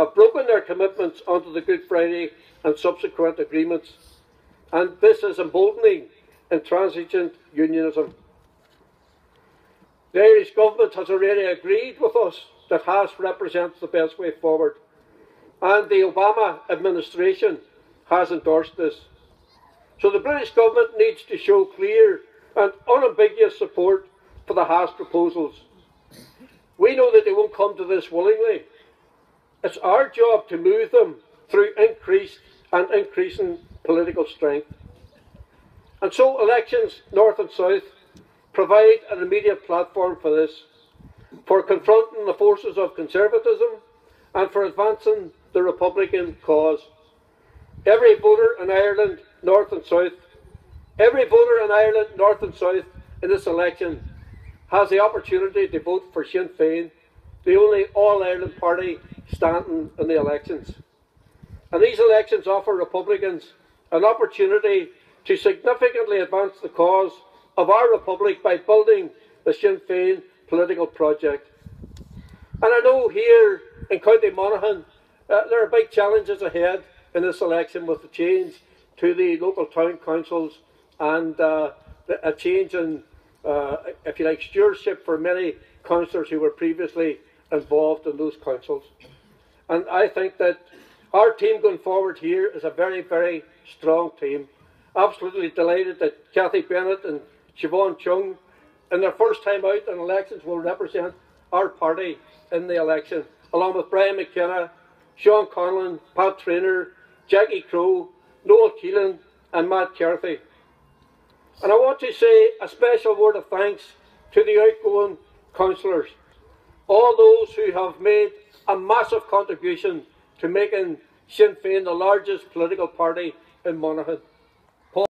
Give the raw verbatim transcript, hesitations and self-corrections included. have broken their commitments under the Good Friday and subsequent agreements, and this is emboldening intransigent unionism. The Irish Government has already agreed with us that Haass represents the best way forward, and the Obama administration has endorsed this. So the British Government needs to show clear and unambiguous support for the Haass proposals. We know that they won't come to this willingly. It's our job to move them through increased and increasing political strength. And so elections, North and South, provide an immediate platform for this, for confronting the forces of conservatism and for advancing the Republican cause. Every voter in Ireland, North and South, every voter in Ireland, North and South, in this election has the opportunity to vote for Sinn Féin, the only all-Ireland party standing in the elections. And these elections offer Republicans an opportunity to significantly advance the cause of our Republic by building the Sinn Féin political project. And I know here in County Monaghan uh, there are big challenges ahead in this election, with the change to the local town councils and uh, a change in, uh, if you like, stewardship for many councillors who were previously involved in those councils. And I think that our team going forward here is a very, very strong team. Absolutely delighted that Kathy Bennett and Siobhan Chung, in their first time out in elections, will represent our party in the election, along with Brian McKenna, Sean Conlon, Pat Traynor, Jackie Crow, Noel Keelan and Matt Carthy. And I want to say a special word of thanks to the outgoing councillors, all those who have made a massive contribution to making Sinn Féin the largest political party in Monaghan.